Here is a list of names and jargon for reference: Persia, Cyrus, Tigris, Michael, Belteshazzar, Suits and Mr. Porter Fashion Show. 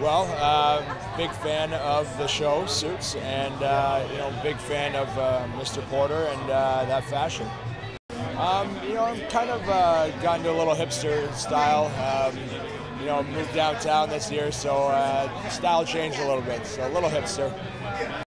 Well, big fan of the show, Suits, and you know, big fan of Mr. Porter and that fashion. You know, I've kind of gotten to a little hipster style. You know, moved downtown this year, so style changed a little bit. So a little hipster.